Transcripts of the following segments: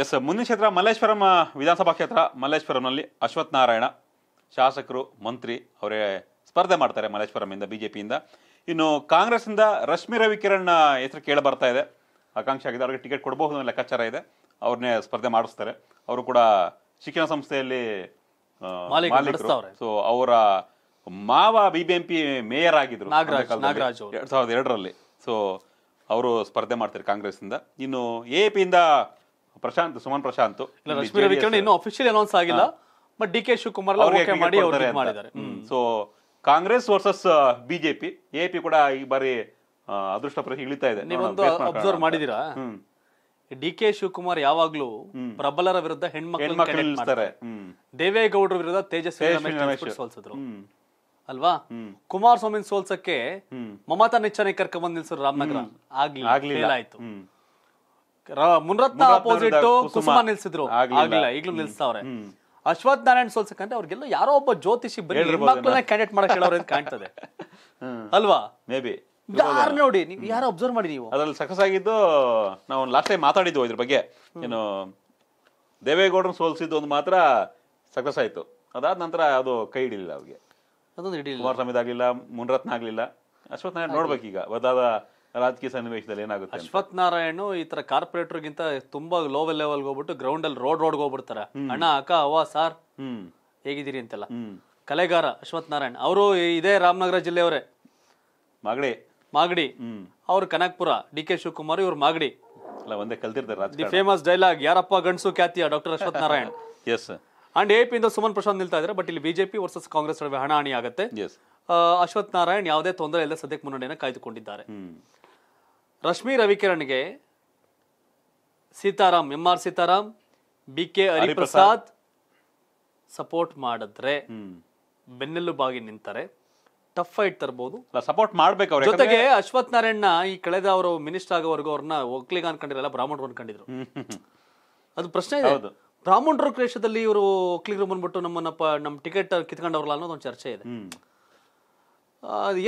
S ಮುಂದಿನ ಕ್ಷೇತ್ರ ಮಲೇಶ್ವರಂ ವಿಧಾನಸಭಾ ಕ್ಷೇತ್ರ ಮಲೇಶ್ವರಂನಲ್ಲಿ ಅಶ್ವತ್ಥ ನಾರಾಯಣ ಶಾಸಕರು ಮಂತ್ರಿ ಅವರೇ ಸ್ಪರ್ಧೆ ಮಾಡ್ತಾರೆ ಮಲೇಶ್ವರಂನಿಂದ ಬಿಜೆಪಿಯಿಂದ. ಇನ್ನು ಕಾಂಗ್ರೆಸ್ನಿಂದ ರಶ್ಮಿ ರವಿಕಿರಣ್ ಹೆಸರು ಕೇಳಿ ಬರ್ತಾ ಇದೆ, ಆಕಾಂಕ್ಷೆ ಆಗಿದೆ, ಅವರಿಗೆ ಟಿಕೆಟ್ ಕೊಡಬಹುದು ಅನ್ನೋ ಲೆಕ್ಕಾಚಾರ ಇದೆ, ಅವ್ರನ್ನೇ ಸ್ಪರ್ಧೆ ಮಾಡಿಸ್ತಾರೆ. ಅವರು ಕೂಡ ಶಿಕ್ಷಣ ಸಂಸ್ಥೆಯಲ್ಲಿ ಮಾಲೀಕರು, ಸೊ ಅವರ ಮಾವ ಬಿಬಿಎಂಪಿ ಮೇಯರ್ ಆಗಿದ್ರು 2002ರಲ್ಲಿ. ಸೊ ಅವರು ಸ್ಪರ್ಧೆ ಮಾಡ್ತಾರೆ ಕಾಂಗ್ರೆಸ್ನಿಂದ. ಇನ್ನು ಎಪಿಯಿಂದ ಪ್ರಶಾಂತ್ ಸುಮನ್ ಪ್ರಶಾಂತ್ ರಶ್ಮಿ ರವಿಕಿರಣ್ ಇನ್ನೂ ಅಫಿಷಿಯಲ್ ಅನೌನ್ಸ್ ಆಗಿಲ್ಲ, ಬಟ್ ಡಿಕೆ ಶಿವಕುಮಾರ್ ಓಕೆ ಮಾಡಿ ಅವರು ಮಾಡಿದ್ದಾರೆ. So Congress versus BJP, AP ಕೂಡ ಈ ಬಾರಿ ಅದೃಷ್ಟ ಪ್ರಶ್ನೆ ಇಳಿತಾ ಇದೆ. ನೀವೊಂದು ಅಬ್ಸರ್ವ್ ಮಾಡಿದಿರಾ, ಡಿಕೆ ಶಿವಕುಮಾರ್ ಯಾವಾಗ್ಲೂ ಪ್ರಬಲರ ವಿರುದ್ಧ ಹೆಣ್ಮಕ್ಳು ನಿಲ್ತಾರೆ. ದೇವೇಗೌಡರ ವಿರುದ್ಧ ತೇಜಸ್ವಿ ಸೋಲ್ಸಿದ್ರು ಅಲ್ವಾ, ಕುಮಾರಸ್ವಾಮಿ ಸೋಲ್ಸಕ್ಕೆ ಮಮತಾ ನಿಚ್ಚನೆ ಕರ್ಕೊಂಡ್ಬಂದ್ ನಿಲ್ಸಿದ್ರು ರಾಮನಗರ, ಆಗ್ಲಿಲ್ಲ. ಆಯ್ತು, ಮುನ್ರತ್ನ ಅಪೋಸಿಟ್ ಕುಸುಮ ನಿಲ್ಸಿದ್ರು, ಆಗ್ಲಿಲ್ಲ, ಈಗಲೂ ನಿಲ್ಸ್ತಾವ್ರೆ. ಅಶ್ವತ್ಥ ನಾರಾಯಣ್ ಸೋಲ್ಸಕಂದ್ರೆ ಅವ್ರಿಗೆಲ್ಲ ಯಾರೋ ಒಬ್ಬ ಜ್ಯೋತಿಷಿ ಬರೀ ಕ್ಯಾಂಡಿಡೇಟ್ ಮಾಡಕ್ ಹೇಳೋರು ಕಾಣ್ತದೆ ಅಲ್ವಾ. ಮೇ ಬಿ ಯಾರು ನೋಡಿ, ನೀವು ಯಾರು ಅಬ್ಸರ್ವ್ ಮಾಡಿ, ನೀವು ಅದ್ರಲ್ಲಿ ಸಕ್ಸಸ್ ಆಗಿದ್ದು. ನಾವು ಲಾಸ್ಟ್ ಟೈಮ್ ಮಾತಾಡಿದ್ವು ಇದ್ರ ಬಗ್ಗೆ, ಏನು ದೇವೇಗೌಡರನ್ನ ಸೋಲ್ಸಿದ್ದು ಒಂದು ಮಾತ್ರ ಸಕ್ಸಸ್ ಆಯ್ತು, ಅದಾದ ನಂತರ ಅದು ಕೈ ಹಿಡಿಲಿಲ್ಲ ಅವ್ರಿಗೆ, ಅದೊಂದು ಹಿಡಿಲಿಲ್ಲ. ಕುಮಾರಸ್ವಾಮಿ ಆಗ್ಲಿಲ್ಲ, ಮುನ್ರತ್ನ ಆಗ್ಲಿಲ್ಲ, ಅಶ್ವತ್ಥ ನಾರಾಯಣ್ ನೋಡ್ಬೇಕೀಗ ಬದಾದ ರಾಜಕೀಯ ಸನ್ನಿವೇಶದಲ್ಲಿ ಏನಾಗುತ್ತೆ. ಅಶ್ವತ್ಥ ನಾರಾಯಣ್ ಈ ತರ ಕಾರ್ಪೊರೇಟರ್ಗಿಂತ ತುಂಬಾ ಲೋ ಲೆವೆಲ್ ಹೋಗ್ಬಿಟ್ಟು ಗ್ರೌಂಡ್ ಅಲ್ಲಿ ರೋಡ್ ಹೋಗ್ಬಿಡ್ತಾರೆ. ಅಣ್ಣ ಅಕ್ಕ ಅವ್ವ ಸಾರ್ ಹೇಗಿದ್ದೀರಿ ಅಂತೆಲ್ಲ. ಕಲೆಗಾರ ಅಶ್ವತ್ಥ ನಾರಾಯಣ್ ಅವರು ಇದೇ ರಾಮನಗರ ಜಿಲ್ಲೆಯವರೇ, ಮಾಗಡಿ. ಅವ್ರು ಕನಕಪುರ, ಡಿ ಕೆ ಶಿವಕುಮಾರ್ ಇವ್ರು ಮಾಗಡಿ, ಒಂದೇ ಕಲ್ತಿರ್ತಾರೆ. ಫೇಮಸ್ ಡೈಲಾಗ್ ಯಾರಪ್ಪ ಗಂಡಸು ಖ್ಯಾತಿಯ doctor Ashwath Narayan. S and AP ಇಂದ ಸುಮನ್ ಪ್ರಶಾಂತ್ ನಿಲ್ತಾ ಇದ್ದಾರೆ, ಬಟ್ ಇಲ್ಲಿ ಬಿಜೆಪಿ ವರ್ಸಸ್ ಕಾಂಗ್ರೆಸ್ ನಡುವೆ ಹಣಾಹಣಿ ಆಗುತ್ತೆ. ಅಶ್ವತ್ಥ ನಾರಾಯಣ್ ಯಾವುದೇ ತೊಂದರೆ ಇಲ್ಲದೆ ಸದ್ಯಕ್ಕೆ ಮುನ್ನಡೆಯನ್ನು ಕಾಯ್ದುಕೊಂಡಿದ್ದಾರೆ. ರಶ್ಮಿ ರವಿಕಿರಣ್ಗೆ M R Sitaram, B K Hariprasad support ಮಾಡಿದ್ರೆ ಬೆನ್ನೆಲುಬಾಗಿ ನಿಂತಾರೆ, ಟಫ್ ಫೈಟ್ ತರಬಹುದು, ಸಪೋರ್ಟ್ ಮಾಡ್ಬೇಕು. ಜೊತೆಗೆ ಅಶ್ವತ್ಥ ನಾರಾಯಣ್ನ ಈ ಕಳೆದ ಅವರು ಮಿನಿಸ್ಟರ್ ಆಗೋವರೆಗೂ ಅವ್ರನ್ನ ಒಕ್ಕಲಿಗ ಅನ್ಕೊಂಡಿರಲ್ಲ, ಬ್ರಾಹ್ಮಣರು ಅನ್ಕೊಂಡಿದ್ರು. ಅದು ಪ್ರಶ್ನೆ ಇದೆ, ಬ್ರಾಹ್ಮಣರು ದೇಶದಲ್ಲಿ ಇವರು ಒಕ್ಕಲಿಗರು ಬಂದ್ಬಿಟ್ಟು ನಮ್ಮ ಟಿಕೆಟ್ ಕಿತ್ಕೊಂಡವ್ರಲ್ಲ ಅನ್ನೋದೊಂದು ಚರ್ಚೆ ಇದೆ.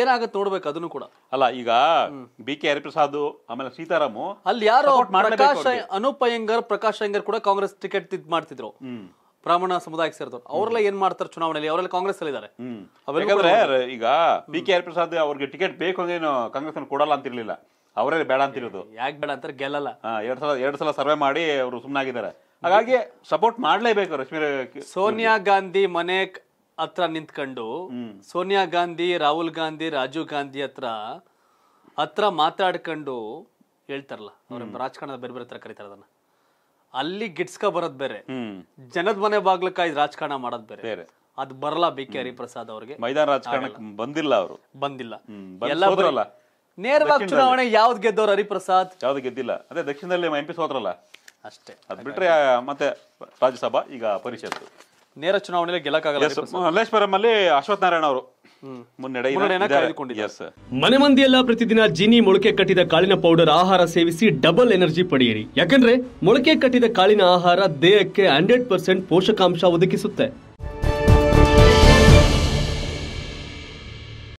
ಏನಾಗತ್ತೆ ನೋಡ್ಬೇಕು ಅದನ್ನು ಕೂಡ. ಅಲ್ಲ ಈಗ ಬಿ ಕೆ ಹರಿಪ್ರಸಾದ್ ಆಮೇಲೆ ಸೀತಾರಾಮು ಅಲ್ಲಿ ಯಾರು, ಪ್ರಕಾಶ್ ಅಯಂಗರ್ ಕೂಡ ಕಾಂಗ್ರೆಸ್ ಟಿಕೆಟ್ ಇದ್ ಮಾಡ್ತಿದ್ರು, ಬ್ರಾಹ್ಮಣ ಸಮುದಾಯಕ್ಕೆ ಸೇರಿದವರು. ಅವರೆಲ್ಲ ಏನ್ ಮಾಡ್ತಾರೆ ಚುನಾವಣೆಯಲ್ಲಿ, ಅವರೆಲ್ಲ ಕಾಂಗ್ರೆಸ್ ಅಲ್ಲಿ ಇದ್ದಾರೆ. ಈಗ ಬಿ ಕೆ ಹರಿಪ್ರಸಾದ್ ಅವ್ರಿಗೆ ಟಿಕೆಟ್ ಬೇಕು ಅಂದ್ರೇನು ಕಾಂಗ್ರೆಸ್ ಕೊಡಲ್ಲ ಅಂತಿರ್ಲಿಲ್ಲ, ಅವರೇ ಬೇಡ ಅಂತಿರೋದು. ಯಾಕೆ ಬೇಡ ಅಂತಾರೆ, ಗೆಲ್ಲಲ್ಲ. ಎರಡು ಸಲ ಸರ್ವೆ ಮಾಡಿ ಅವರು ಸುಮ್ಮನಾಗಿದ್ದಾರೆ, ಹಾಗಾಗಿ ಸಪೋರ್ಟ್ ಮಾಡ್ಲೇಬೇಕು ರಶ್ಮಿ. ಸೋನಿಯಾ ಗಾಂಧಿ ಮನೆ ಹತ್ರ ನಿಂತ್ಕೊಂಡು ಸೋನಿಯಾ ಗಾಂಧಿ, ರಾಹುಲ್ ಗಾಂಧಿ, ರಾಜೀವ್ ಗಾಂಧಿ ಹತ್ರ ಮಾತಾಡ್ಕೊಂಡು ಹೇಳ್ತಾರಲ್ಲ, ಅವ್ರ ರಾಜಕಾರಣದ ಬೇರೆ ಬೇರೆ ತರ ಕರೀತಾರೆ ಅದನ್ನ. ಅಲ್ಲಿ ಗಿಟ್ಸ್ಕ ಬರೋದ್ ಬೇರೆ, ಜನದ ಮನೆ ಬಾಗ್ಲಕ್ಕ ಇದು ರಾಜಕಾರಣ ಮಾಡೋದ್ ಬೇರೆ, ಅದ್ ಬರಲ್ಲ. ಬಿ ಕೆ ಹರಿಪ್ರಸಾದ್ ಅವ್ರಿಗೆ ಮೈದಾನ ರಾಜಕಾರಣಕ್ಕೆ ಬಂದಿಲ್ಲ, ಅವರು ಬಂದಿಲ್ಲ. ಎಲ್ಲ ನೇರವಾಗಿ ಚುನಾವಣೆ ಯಾವ್ದು ಗೆದ್ದವ್ರು ಹರಿಪ್ರಸಾದ್, ಯಾವ್ದು ಗೆದ್ದಿಲ್ಲ. ಅದೇ ದಕ್ಷಿಣದಲ್ಲಿ ಎಂಪಿ ಸೋತ್ರಲ್ಲ ಅಷ್ಟೇ, ಅದ್ ಬಿಟ್ರೆ ಮತ್ತೆ ರಾಜ್ಯಸಭಾ ಈಗ ಪರಿಷತ್ತು ನೇರ ಚುನಾವಣೆಯಲ್ಲಿ ಗೆಲ್ಲಕ್ಕಾಗಲ್ಲ. ಮಲ್ಲೇಶ್ವರಂ ಅಲ್ಲಿ ಅಶ್ವತ್ಥ ನಾರಾಯಣ ಅವರು ಮನೆ ಮಂದಿಯೆಲ್ಲ ಪ್ರತಿದಿನ ಜಿನಿ ಮೊಳಕೆ ಕಟ್ಟಿದ ಕಾಳಿನ ಪೌಡರ್ ಆಹಾರ ಸೇವಿಸಿ ಡಬಲ್ ಎನರ್ಜಿ ಪಡೆಯಿರಿ. ಯಾಕಂದ್ರೆ ಮೊಳಕೆ ಕಟ್ಟಿದ ಕಾಳಿನ ಆಹಾರ ದೇಹಕ್ಕೆ 100% ಪೋಷಕಾಂಶ ಒದಗಿಸುತ್ತೆ.